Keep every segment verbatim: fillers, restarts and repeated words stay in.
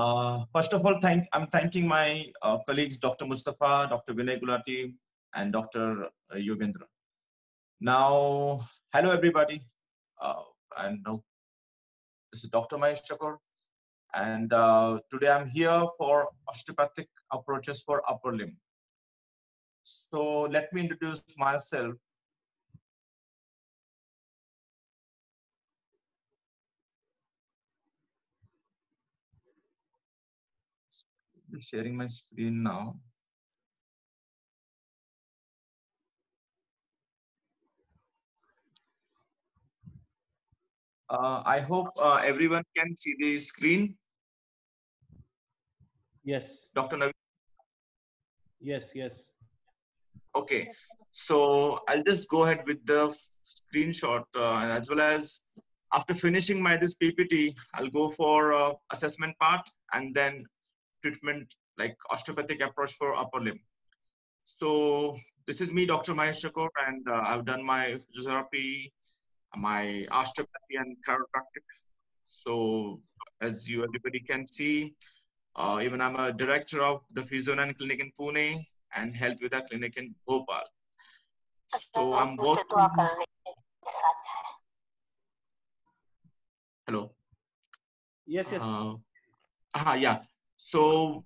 Uh, first of all, thank, I'm thanking my uh, colleagues, Doctor Mustafa, Doctor Vinay Gulati, and Doctor Yogendra. Now, hello everybody. Uh, and uh, this is Doctor Mahesh Chakor. And uh, today I'm here for osteopathic approaches for upper limb. So let me introduce myself. I'm sharing my screen now. Uh, I hope uh, everyone can see the screen. Yes. Doctor Naveen? Yes, yes. Okay, so I'll just go ahead with the screenshot uh, as well as after finishing my this P P T, I'll go for uh, assessment part and then treatment like osteopathic approach for upper limb. So this is me, Doctor Mahesh Chakor, and uh, I've done my physiotherapy, my osteopathy and chiropractic. So as you everybody can see, uh, even I'm a director of the Physio nine Clinic in Pune and Health Vida Clinic in Bhopal. So I'm both. Hello. Yes, yes. Uh, ah, yeah. So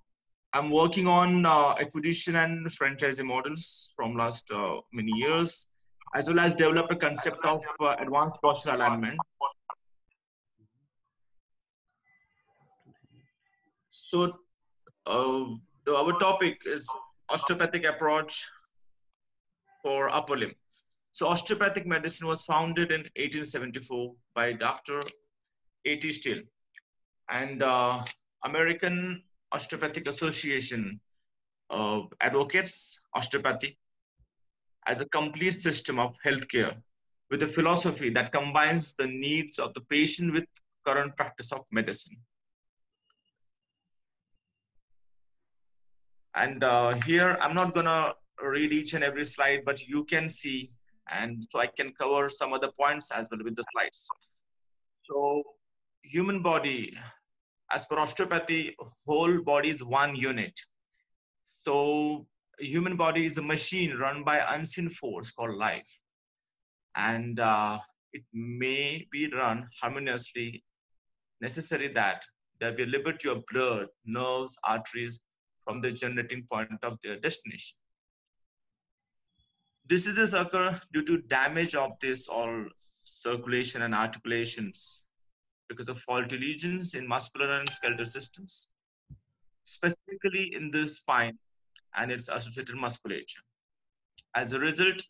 I'm working on uh, acquisition and franchise models from last uh, many years, as well as develop a concept of uh, advanced postural alignment. So uh, our topic is osteopathic approach for upper limb. So osteopathic medicine was founded in eighteen seventy-four by Doctor A T Still, and uh, American Osteopathic Association uh, advocates osteopathy as a complete system of healthcare with a philosophy that combines the needs of the patient with current practice of medicine. And uh, here, I'm not gonna read each and every slide, but you can see, and so I can cover some other points as well with the slides. So human body, as per osteopathy, whole body is one unit. So human body is a machine run by unseen force called life, and uh, it may be run harmoniously, necessary that there be liberty of blood, nerves, arteries from the generating point of their destination. Diseases occur due to damage of this all circulation and articulations because of faulty lesions in muscular and skeletal systems, specifically in the spine and its associated musculature. As a result,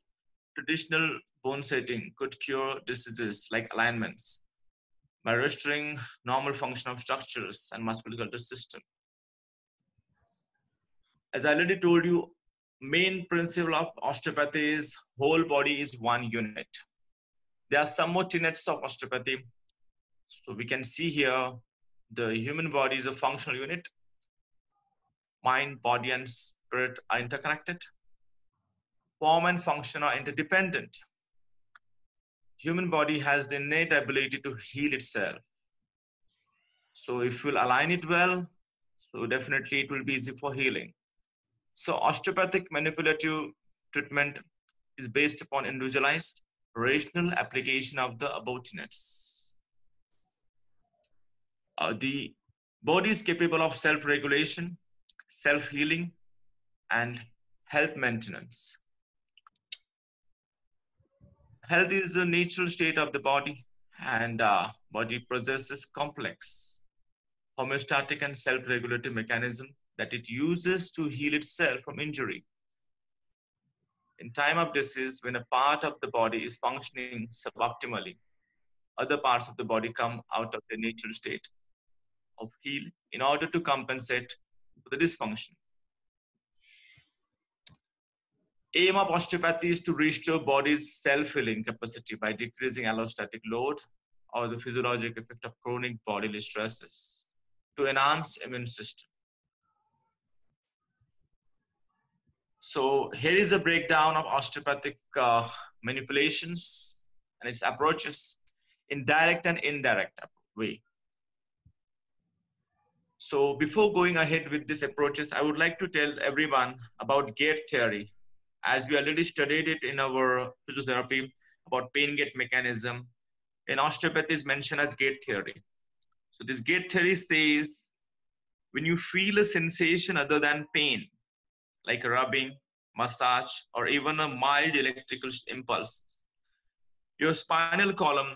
traditional bone setting could cure diseases like alignments by restoring normal function of structures and musculoskeletal system. As I already told you, main principle of osteopathy is whole body is one unit. There are some more tenets of osteopathy. So we can see here, the human body is a functional unit. Mind, body, and spirit are interconnected. Form and function are interdependent. Human body has the innate ability to heal itself. So if we'll align it well, so definitely it will be easy for healing. So osteopathic manipulative treatment is based upon individualized, rational application of the above tenets. Uh, the body is capable of self-regulation, self-healing, and health maintenance. Health is a natural state of the body, and uh, body possesses complex homeostatic and self-regulatory mechanism that it uses to heal itself from injury. In time of disease, when a part of the body is functioning suboptimally, other parts of the body come out of the natural state of healing in order to compensate the dysfunction. Aim of osteopathy is to restore body's self-healing capacity by decreasing allostatic load or the physiologic effect of chronic bodily stresses to enhance immune system. So here is a breakdown of osteopathic uh, manipulations and its approaches in direct and indirect way. So before going ahead with these approaches, I would like to tell everyone about gate theory, as we already studied it in our physiotherapy about pain gate mechanism. In osteopathy is mentioned as gate theory. So this gate theory says when you feel a sensation other than pain, like a rubbing, massage, or even a mild electrical impulse, your spinal column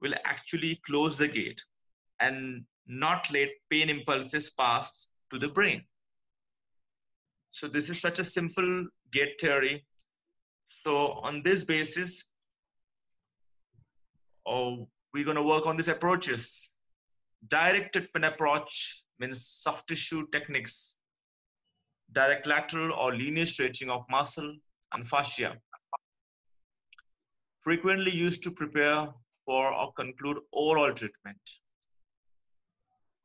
will actually close the gate and not let pain impulses pass to the brain. So this is such a simple gate theory. So on this basis, oh, we're going to work on these approaches. Direct treatment approach means soft tissue techniques, direct lateral or linear stretching of muscle and fascia, frequently used to prepare for or conclude oral treatment.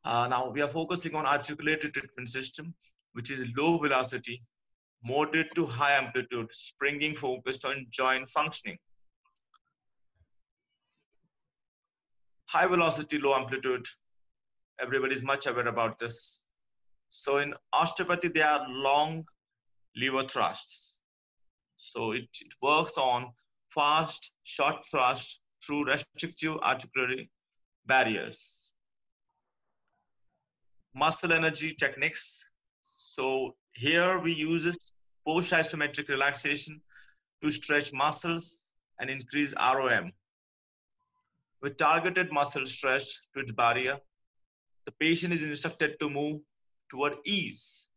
Uh, now we are focusing on articulated treatment system, which is low velocity, moderate to high amplitude, springing focused on joint functioning. High velocity, low amplitude. Everybody's much aware about this. So in osteopathy, there are long lever thrusts. So it, it works on fast, short thrust through restrictive articulatory barriers. Muscle energy techniques. So here we use post-isometric relaxation to stretch muscles and increase R O M. With targeted muscle stretch to its barrier, the patient is instructed to move toward ease.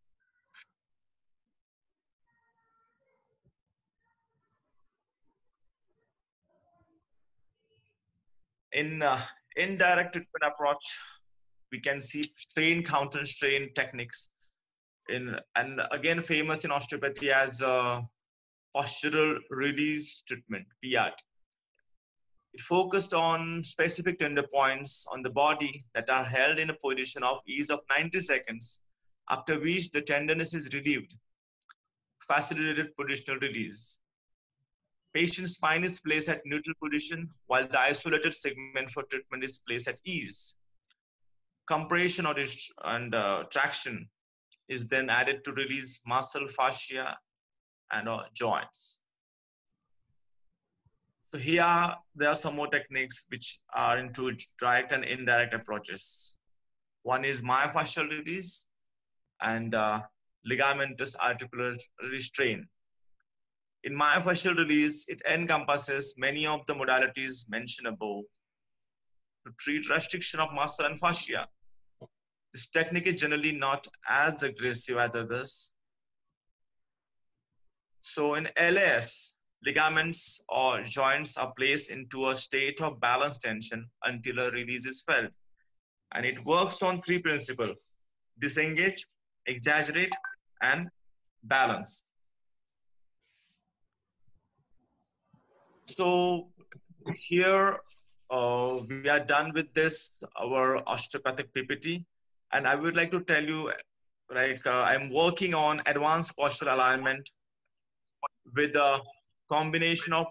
In uh, indirect treatment approach, we can see strain, counter strain techniques. In, and again, famous in osteopathy as uh, postural release treatment, P R T. It focused on specific tender points on the body that are held in a position of ease of ninety seconds, after which the tenderness is relieved, facilitated positional release. Patient's spine is placed at neutral position while the isolated segment for treatment is placed at ease. Compression or and uh, traction is then added to release muscle, fascia, and uh, joints. So here, there are some more techniques which are into direct and indirect approaches. One is myofascial release and uh, ligamentous articular restraint. In myofascial release, it encompasses many of the modalities mentioned above to treat restriction of muscle and fascia. This technique is generally not as aggressive as others. So in L A S, ligaments or joints are placed into a state of balance tension until a release is felt. And it works on three principles: disengage, exaggerate, and balance. So here uh, we are done with this, our osteopathic P P T. And I would like to tell you, like uh, I'm working on advanced postural alignment with a uh, combination of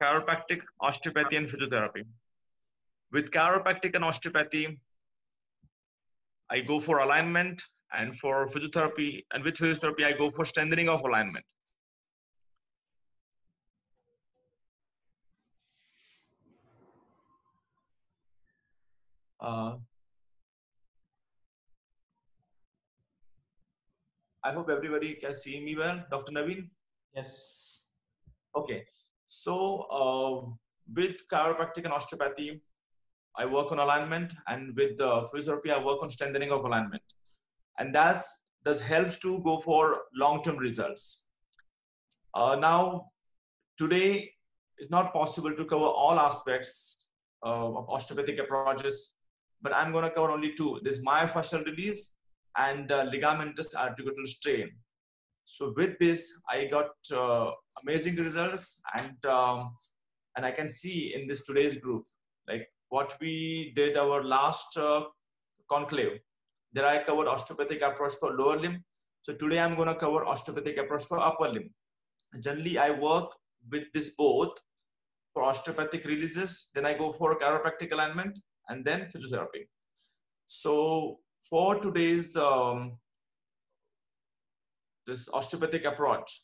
chiropractic, osteopathy, and physiotherapy. With chiropractic and osteopathy, I go for alignment, and for physiotherapy, and with physiotherapy, I go for strengthening of alignment. Uh, I hope everybody can see me well. Doctor Naveen? Yes. Okay, so uh, with chiropractic and osteopathy, I work on alignment, and with uh, physiotherapy, I work on strengthening of alignment. And that's, that helps to go for long-term results. Uh, now, today, it's not possible to cover all aspects uh, of osteopathic approaches, but I'm going to cover only two, this myofascial release and uh, ligamentous articular strain. So with this, I got uh, amazing results, and um, and I can see in this today's group, like what we did our last uh, conclave. There I covered osteopathic approach for lower limb. So today I'm going to cover osteopathic approach for upper limb. Generally, I work with this both for osteopathic releases, then I go for chiropractic alignment, and then physiotherapy. So for today's um, this osteopathic approach,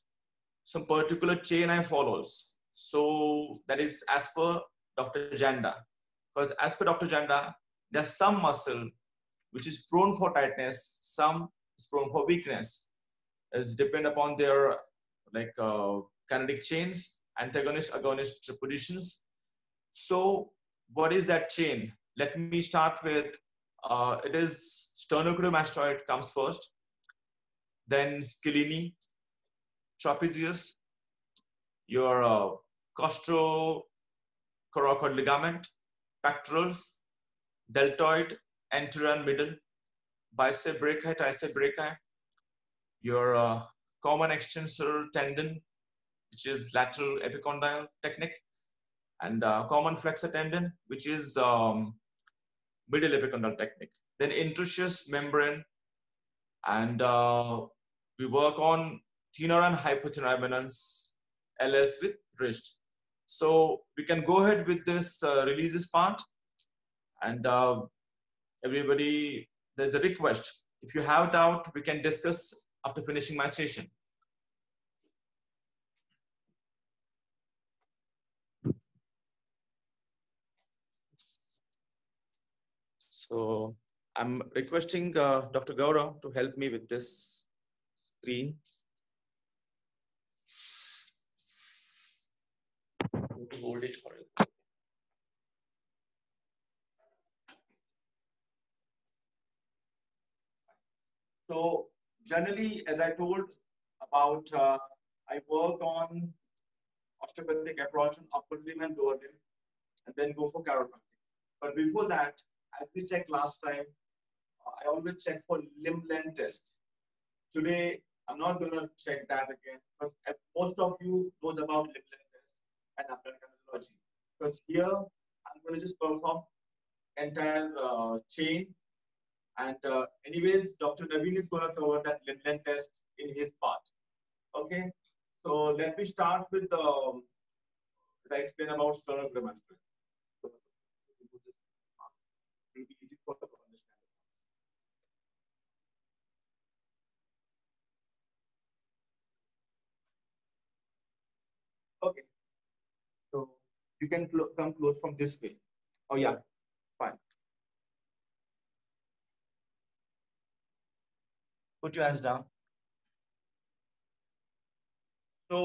some particular chain I follows. So that is as per Doctor Janda, because as per Doctor Janda, there's some muscle which is prone for tightness, some is prone for weakness. It's depend upon their like uh, kinetic chains, antagonist, agonist positions. So what is that chain? Let me start with, uh, it is sternocleidomastoid comes first, then Scaleni, trapezius, your uh, costocoracoid ligament, pectorals, deltoid, anterior and middle, bicep brachii, tricep brachii, your uh, common extensor tendon, which is lateral epicondyle technique, and uh, common flexor tendon, which is um, middle epicondyle technique. Then interosseous membrane, and uh, we work on thenar and hypothenar eminence, L S with wrist. So we can go ahead with this uh, releases part, and uh, everybody, there's a request. If you have doubt, we can discuss after finishing my session. So I'm requesting uh, Doctor Gaurav to help me with this screen. Hold it for it. So generally, as I told about, uh, I work on osteopathic approach on upper limb and lower limb, and then go for chiropractic. But before that, as we checked last time, uh, I always check for limb length test. Today, I'm not going to check that again, because most of you knows about limb length test and American osteopathy. Because here, I'm going to just perform entire uh, chain. And uh, anyways, Doctor Naveen is going to cover that limb length test in his part. Okay, so let me start with the, um, as I explained about sternocleidomastoid. It will be easy for them to understand. Okay, so you can cl come close from this way. Oh yeah, fine. Put your hands down. So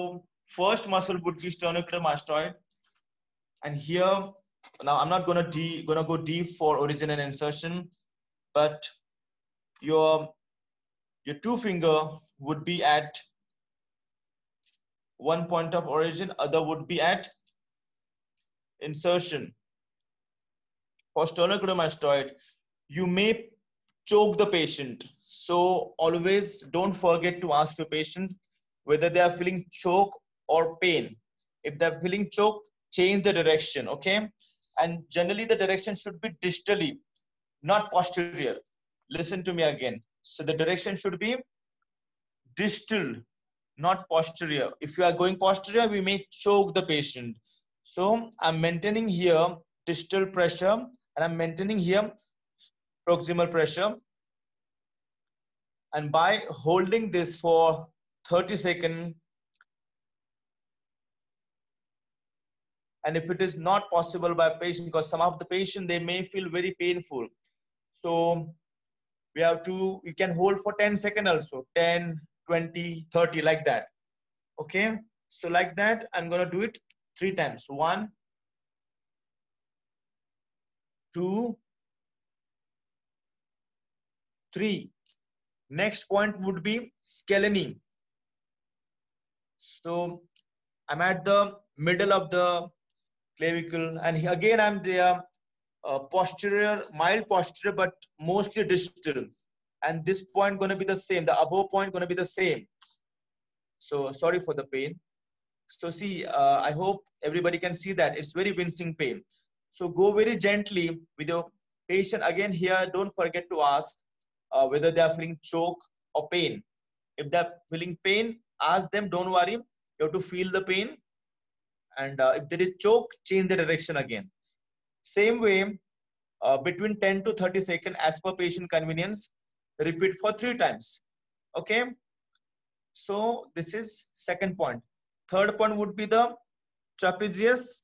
first muscle would be sternocleidomastoid, and here. Now I'm not gonna de gonna go deep for origin and insertion, but your your two finger would be at one point of origin, other would be at insertion. For sternocleidomastoid, you may choke the patient. So always don't forget to ask your patient whether they are feeling choke or pain. If they're feeling choke, change the direction, okay? And generally the direction should be distally, not posterior. Listen to me again. So the direction should be distal, not posterior. If you are going posterior, we may choke the patient. So I'm maintaining here distal pressure, and I'm maintaining here proximal pressure. And by holding this for thirty seconds, and if it is not possible by patient, because some of the patient, they may feel very painful. So we have to, you can hold for ten seconds also, ten, twenty, thirty, like that. Okay. So like that, I'm going to do it three times. One, two, three. Next point would be Scaleni. So I'm at the middle of the clavicle, and again I'm there, uh, posterior, mild posterior, but mostly distal. And this point gonna be the same, the above point gonna be the same. So sorry for the pain. So see, uh, I hope everybody can see that. It's very wincing pain. So go very gently with your patient. Again here, don't forget to ask uh, whether they are feeling choke or pain. If they're feeling pain, ask them, don't worry, you have to feel the pain. And uh, if there is choke, change the direction again. Same way, uh, between ten to thirty seconds as per patient convenience. Repeat for three times. Okay. So this is second point. Third point would be the trapezius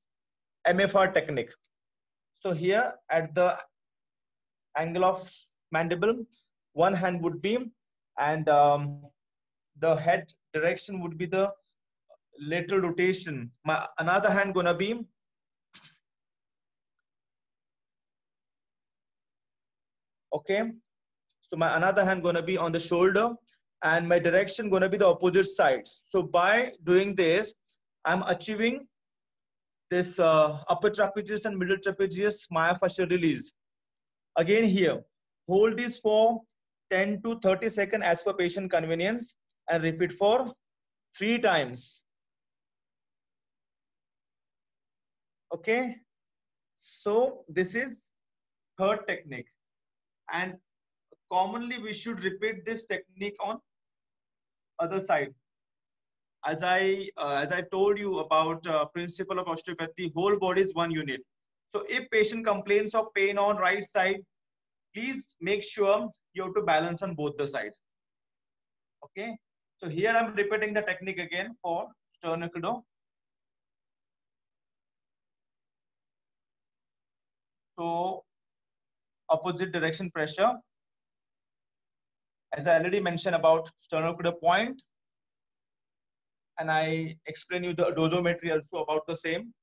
M F R technique. So here at the angle of mandible, one hand would be, and um, the head direction would be the lateral rotation. My another hand gonna be okay. So my another hand gonna be on the shoulder, and my direction gonna be the opposite side. So by doing this, I'm achieving this uh, upper trapezius and middle trapezius myofascial release. Again here, hold this for ten to thirty seconds as per patient convenience, and repeat for three times. Okay, so this is third technique, and commonly we should repeat this technique on other side. As I uh, as I told you about uh, principle of osteopathy, whole body is one unit. So if patient complains of pain on right side, please make sure you have to balance on both the side. Okay. So here I'm repeating the technique again for sternocleido. So opposite direction pressure. As I already mentioned about sternocleido point, and I explained you the dodometry also about the same.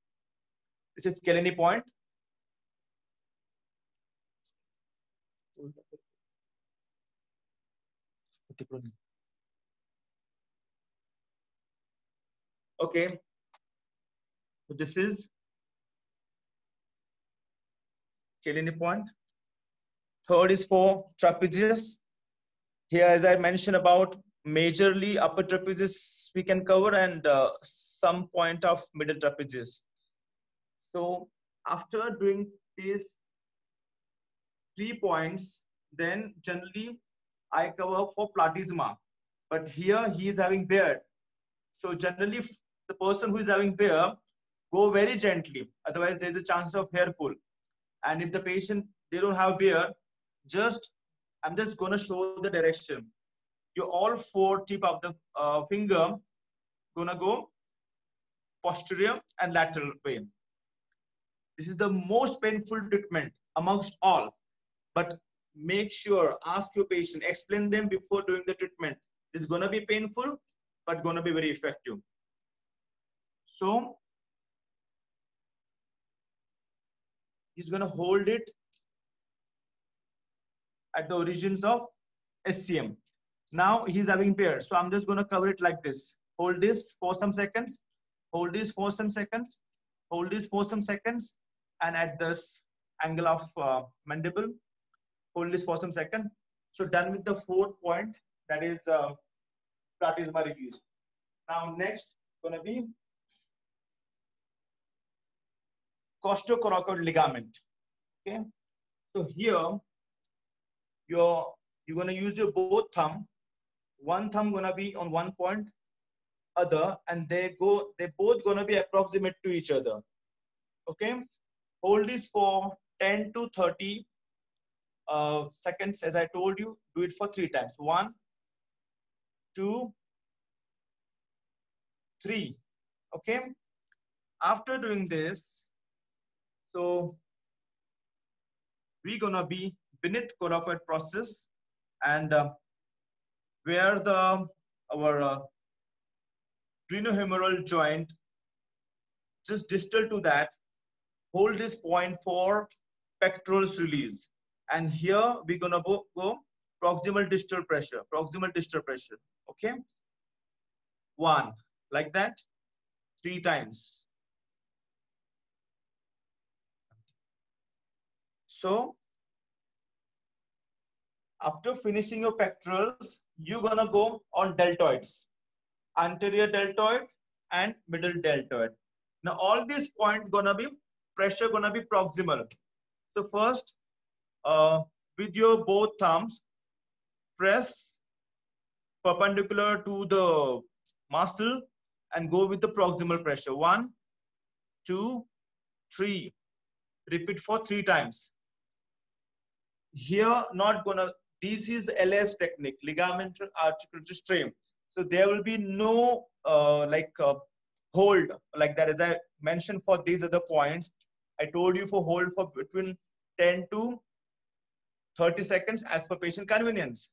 This is Keleni point. Okay, so this is Keleni point. Third is for trapezius. Here, as I mentioned about majorly upper trapezius we can cover, and uh, some point of middle trapezius. So after doing these three points, then generally I cover for platysma. But here he is having beard. So generally the person who is having beard, go very gently. Otherwise there is a chance of hair pull. And if the patient, they don't have beard, just I'm just going to show the direction. You all four tip of the uh, finger going to go posterior and lateral way. This is the most painful treatment amongst all. But make sure, ask your patient, explain them before doing the treatment. It's going to be painful, but going to be very effective. So he's going to hold it at the origins of S C M. Now he's having pair. So I'm just going to cover it like this. Hold this for some seconds. Hold this for some seconds. Hold this for some seconds. And at this angle of uh, mandible, hold this for some seconds. So done with the fourth point, that is uh, platysma release. Now next going to be costocoracoid ligament. Okay. So here, You're, you're going to use your both thumb. One thumb going to be on one point, other, and they go, they both going to be approximate to each other. Okay. Hold this for ten to thirty uh, seconds. As I told you, do it for three times. One, two, three. Okay. After doing this, so we're going to be beneath coracoid process, and uh, where the our uh, glenohumeral joint just distal to that, hold this point for pectorals release, and here we're gonna go, go proximal distal pressure, proximal distal pressure. Okay, one like that, three times. So after finishing your pectorals, you're going to go on deltoids, anterior deltoid and middle deltoid. Now all these points going to be, pressure going to be proximal. So first, uh, with your both thumbs, press perpendicular to the muscle and go with the proximal pressure. One, two, three. Repeat for three times. Here, not gonna, this is the L S technique, ligamental articular strain. So there will be no uh, like uh, hold like that. As I mentioned for these other points, I told you for hold for between ten to thirty seconds as per patient convenience.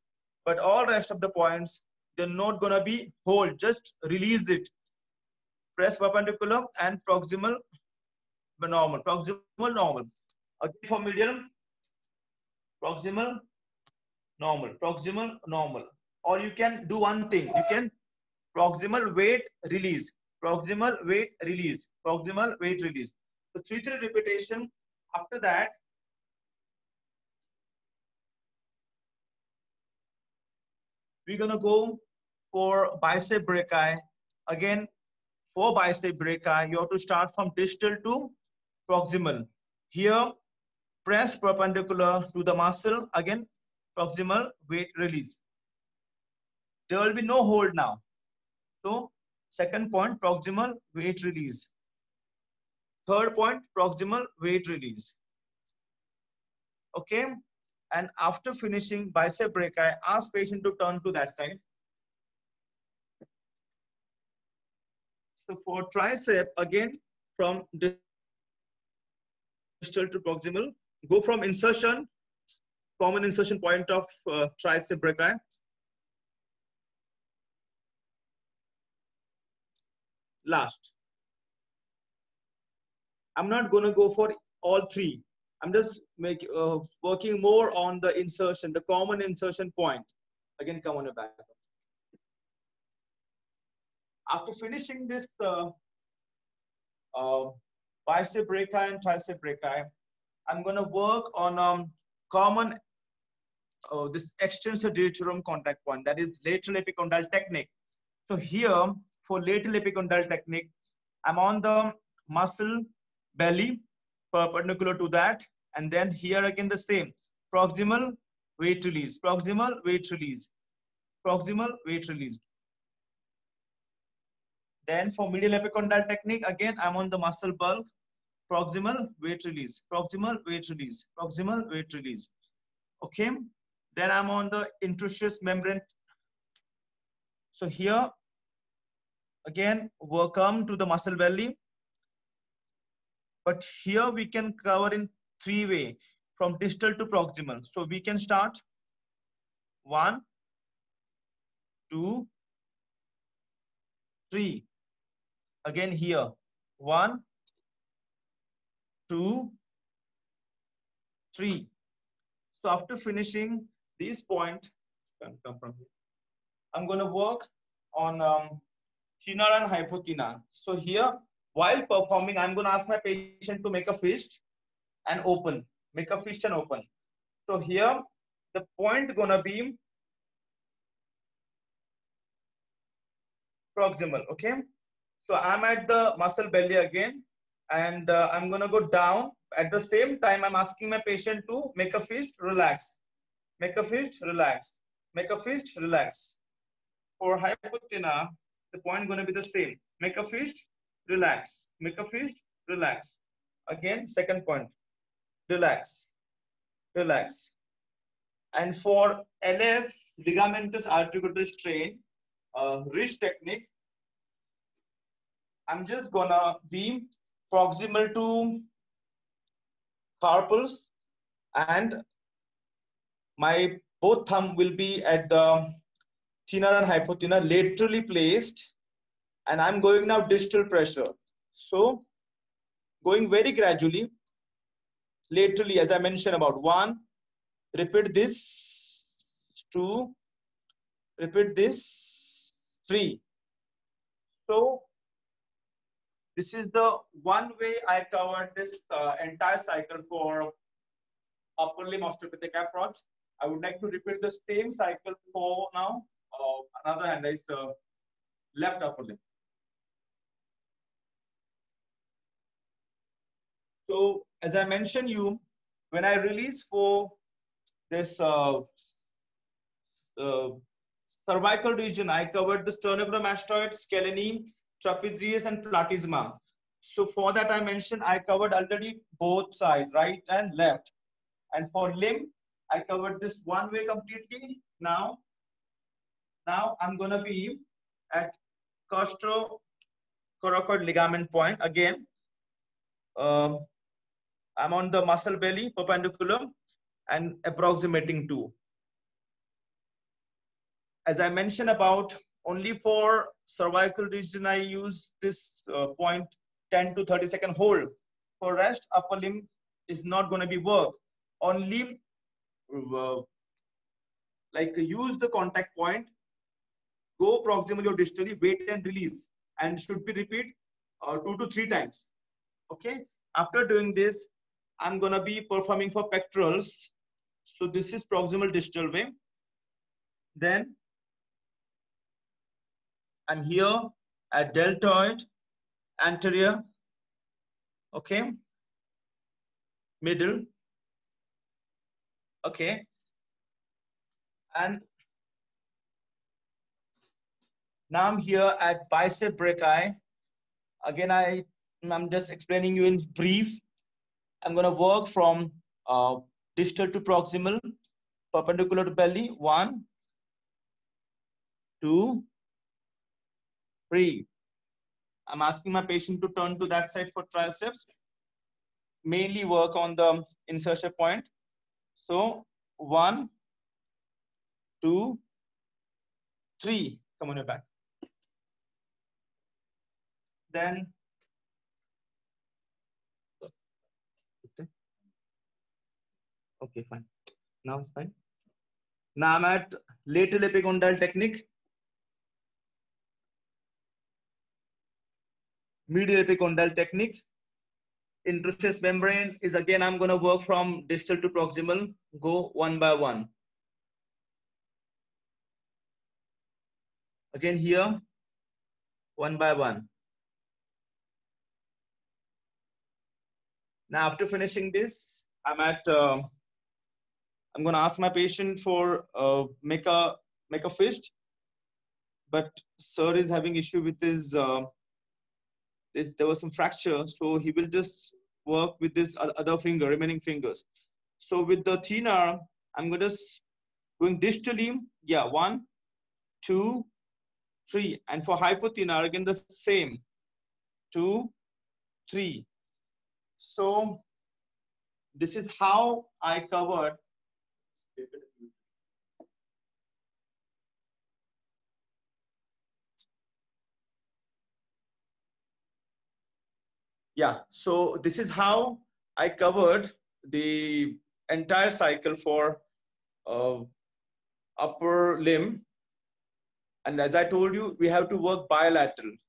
But all rest of the points, they're not gonna be hold, just release it. Press perpendicular and proximal normal, proximal normal. Again for medial, proximal normal, proximal normal. Or you can do one thing, you can proximal weight release, proximal weight release, proximal weight release. So three three repetition. After that, we're gonna go for bicep brachii. Again, for bicep brachii, you have to start from distal to proximal. Here, press perpendicular to the muscle. Again, proximal weight release. There will be no hold now. So, second point, proximal weight release. Third point, proximal weight release. Okay. And after finishing bicep brachii, ask patient to turn to that side. So for tricep, again, from distal to proximal, go from insertion, common insertion point of uh, tricep brachii. Last. I'm not going to go for all three. I'm just make, uh, working more on the insertion, the common insertion point. Again, come on your back. After finishing this uh, uh, bicep brachii and tricep brachii, I'm going to work on um, common, uh, this extensor digitorum contact point, that is lateral epicondyle technique. So here, for lateral epicondyle technique, I'm on the muscle belly, perpendicular to that, and then here again the same, proximal weight release, proximal weight release, proximal weight release. Then for medial epicondyle technique, again I'm on the muscle bulk, proximal weight release, proximal weight release, proximal weight release. Okay, then I'm on the interosseous membrane. So here again welcome to the muscle belly. But here we can cover in three way, from distal to proximal. So we can start one, two, three. Again here, one, two, three. So after finishing this point, come from here, I'm going to work on um, thenar and hypothenar. So here, while performing, I'm going to ask my patient to make a fist and open. Make a fist and open. So here, the point going to be proximal, okay? So I'm at the muscle belly again, and uh, I'm going to go down. At the same time, I'm asking my patient to make a fist, relax. Make a fist, relax. Make a fist, relax. For hypothenar, the point going to be the same. Make a fist, relax, make a fist, relax. Again, second point, relax, relax. And for L S, ligamentous articular strain, uh, wrist technique, I'm just gonna be proximal to carpals, and my both thumb will be at the thenar and hypothenar laterally placed. And I'm going now distal pressure. So going very gradually, laterally, as I mentioned about one, repeat this, two, repeat this, three. So this is the one way I covered this uh, entire cycle for upper limb osteopathic approach. I would like to repeat the same cycle for now. Uh, another hand is uh, left upper limb. So as I mentioned you, when I release for this uh, uh, cervical region, I covered the sternocleidomastoid, scalenum, trapezius, and platysma. So for that I mentioned I covered already both sides, right and left. And for limb, I covered this one way completely. Now, now I'm going to be at costocoracoid ligament point. Again, uh, I'm on the muscle belly, perpendicular, and approximating to. As I mentioned about, only for cervical region, I use this uh, point ten to thirty second hold. For rest, upper limb is not going to be work. Only uh, like use the contact point, go proximally or distally, wait and release, and should be repeat uh, two to three times. Okay. After doing this, I'm going to be performing for pectorals. So this is proximal distal way. Then I'm here at deltoid, anterior, okay, middle, okay, and now I'm here at bicep brachii. Again, I, I'm just explaining you in brief. I'm going to work from uh, distal to proximal, perpendicular to belly, one, two, three. I'm asking my patient to turn to that side for triceps, mainly work on the insertion point. So one, two, three, come on your back. Then okay, fine. Now it's fine. Now I'm at lateral epicondyle technique, medial epicondyle technique. Interosseous membrane is again, I'm going to work from distal to proximal, go one by one. Again here, one by one. Now after finishing this, I'm at, uh, I'm going to ask my patient for uh, make a, make a fist, but sir is having issue with his, uh, This, there was some fracture, so he will just work with this other finger, remaining fingers. So with the thin arm, I'm going to going distally, yeah, one, two, three. And for hypothenar, again, the same, two, three. So this is how I covered. Yeah, so this is how I covered the entire cycle for uh, upper limb. And as I told you, we have to work bilateral.